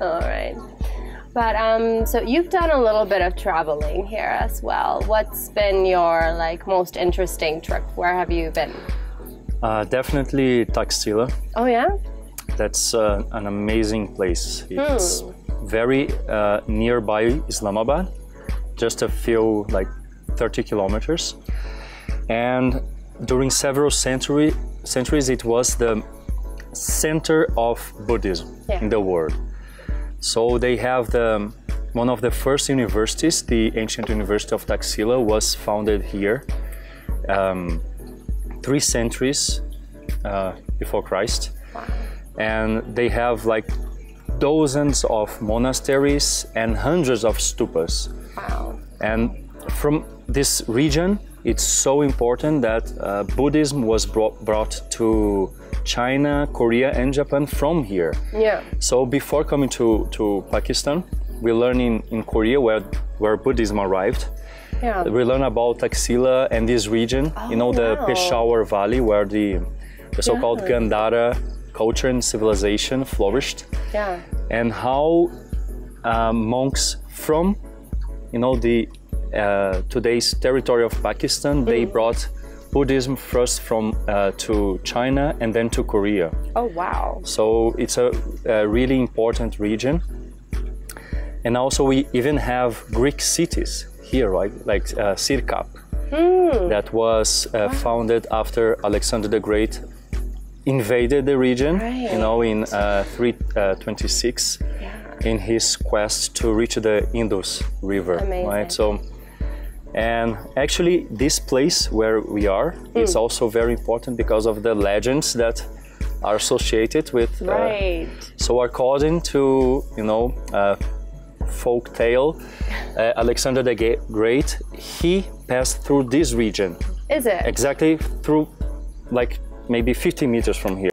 All right. But so you've done a little bit of traveling here as well. What's been your most interesting trip? Where have you been? Definitely Taxila. Oh yeah? That's an amazing place. It's very nearby Islamabad, just a few 30 kilometers. And during several centuries, it was the center of Buddhism in the world. So they have one of the first universities, the ancient University of Taxila, was founded here 3 centuries before Christ. Wow. And they have dozens of monasteries and hundreds of stupas. Wow. And from this region, it's so important that Buddhism was brought to China, Korea, and Japan from here. Yeah. So before coming to Pakistan, we learn in Korea where Buddhism arrived. Yeah. We learn about Taxila and this region. Oh, the Peshawar Valley, where the so-called Gandhara culture and civilization flourished. Yeah. And how monks from today's territory of Pakistan, they brought Buddhism first to China and then to Korea. Oh wow! So it's a really important region, and also we even have Greek cities here, right? Sirkap, that was founded after Alexander the Great invaded the region. Right. In 326, in his quest to reach the Indus River. Amazing. Right? So. And actually, this place where we are is also very important because of the legends that are associated with. Right. So, according to folk tale, Alexander the Great, he passed through this region. Is it exactly through, maybe 50 meters from here?